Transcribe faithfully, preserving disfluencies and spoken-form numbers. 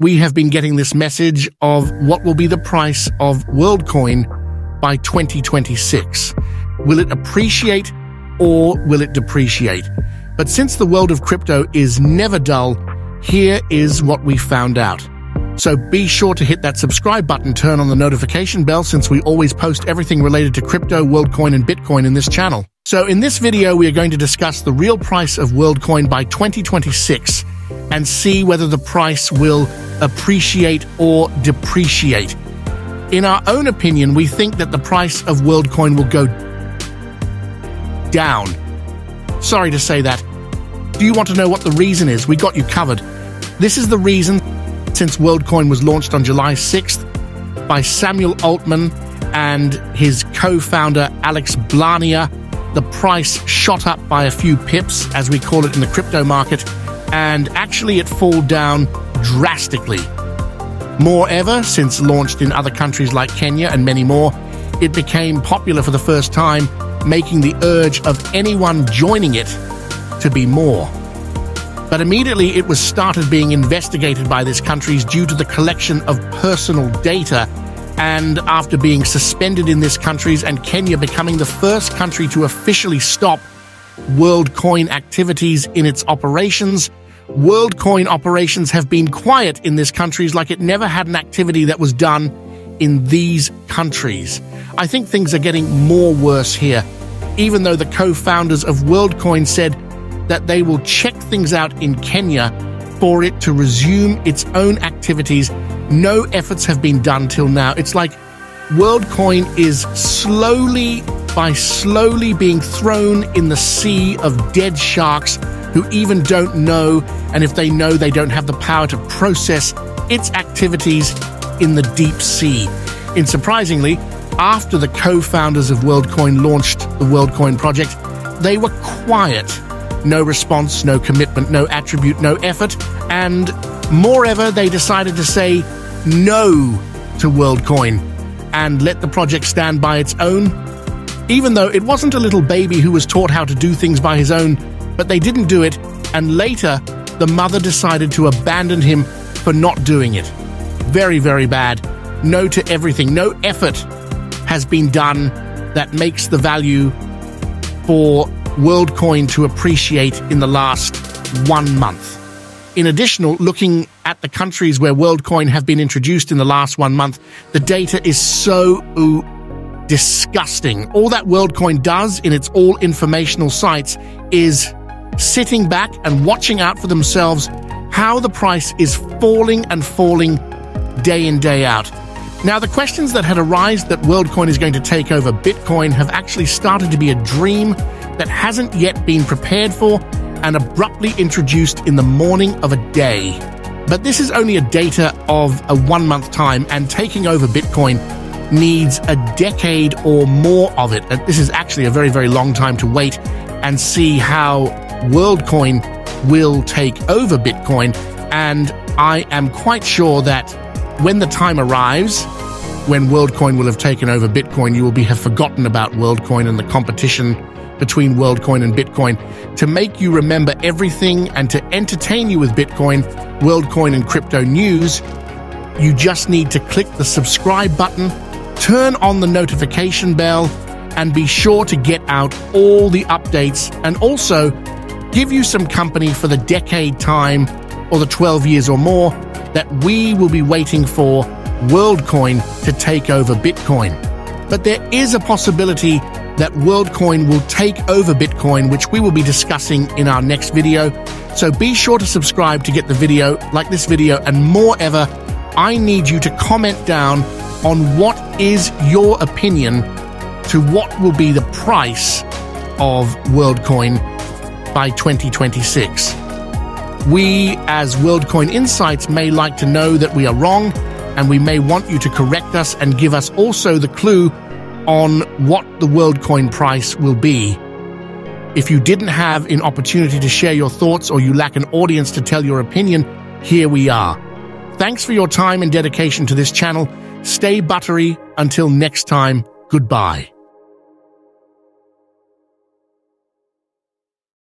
we have been getting this message of what will be the price of WorldCoin by twenty twenty-six. Will it appreciate or will it depreciate? But since the world of crypto is never dull, here is what we found out. So be sure to hit that subscribe button, turn on the notification bell, since we always post everything related to crypto, WorldCoin, and Bitcoin in this channel. So in this video, we are going to discuss the real price of WorldCoin by twenty twenty-six and see whether the price will appreciate or depreciate. In our own opinion, we think that the price of WorldCoin will go down. Sorry to say that. Do you want to know what the reason is? We got you covered. This is the reason. Since WorldCoin was launched on July sixth by Samuel Altman and his co-founder Alex Blania, the price shot up by a few pips, as we call it in the crypto market, and actually it fell down drastically. Moreover, since launched in other countries like Kenya and many more, it became popular for the first time, making the urge of anyone joining it to be more. But immediately it was started being investigated by these countries due to the collection of personal data, and after being suspended in these countries and Kenya becoming the first country to officially stop WorldCoin activities in its operations, WorldCoin operations have been quiet in these countries like it never had an activity that was done in these countries. I think things are getting more worse here, even though the co-founders of WorldCoin said that they will check things out in Kenya for it to resume its own activities. No efforts have been done till now. It's like WorldCoin is slowly by slowly being thrown in the sea of dead sharks who even don't know, and if they know, they don't have the power to process its activities in the deep sea. And surprisingly, after the co-founders of WorldCoin launched the WorldCoin project, they were quiet. No response, no commitment, no attribute, no effort, and moreover, they decided to say no to WorldCoin and let the project stand by its own, even though it wasn't a little baby who was taught how to do things by his own, but they didn't do it, and later, the mother decided to abandon him for not doing it. Very, very bad. No to everything. No effort has been done that makes the value for WorldCoin to appreciate in the last one month. In addition, looking at the countries where WorldCoin have been introduced in the last one month, the data is so ooh, disgusting. All that WorldCoin does in its all informational sites is sitting back and watching out for themselves how the price is falling and falling day in, day out. Now, the questions that had arisen that WorldCoin is going to take over Bitcoin have actually started to be a dream that hasn't yet been prepared for and abruptly introduced in the morning of a day. But this is only a data of a one-month time, and taking over Bitcoin needs a decade or more of it. This is actually a very, very long time to wait and see how WorldCoin will take over Bitcoin. And I am quite sure that when the time arrives, when WorldCoin will have taken over Bitcoin, you will be, have forgotten about WorldCoin and the competition between WorldCoin and Bitcoin. To make you remember everything and to entertain you with Bitcoin, WorldCoin, and crypto news, you just need to click the subscribe button, turn on the notification bell, and be sure to get out all the updates, and also give you some company for the decade time or the twelve years or more that we will be waiting for WorldCoin to take over Bitcoin. But there is a possibility that WorldCoin will take over Bitcoin, which we will be discussing in our next video. So be sure to subscribe to get the video, like this video, and more ever. I need you to comment down on what is your opinion to what will be the price of WorldCoin by twenty twenty-six. We, as WorldCoin Insights, may like to know that we are wrong, and we may want you to correct us and give us also the clue on what the WorldCoin price will be. If you didn't have an opportunity to share your thoughts, or you lack an audience to tell your opinion, here we are. Thanks for your time and dedication to this channel. Stay buttery. Until next time, goodbye.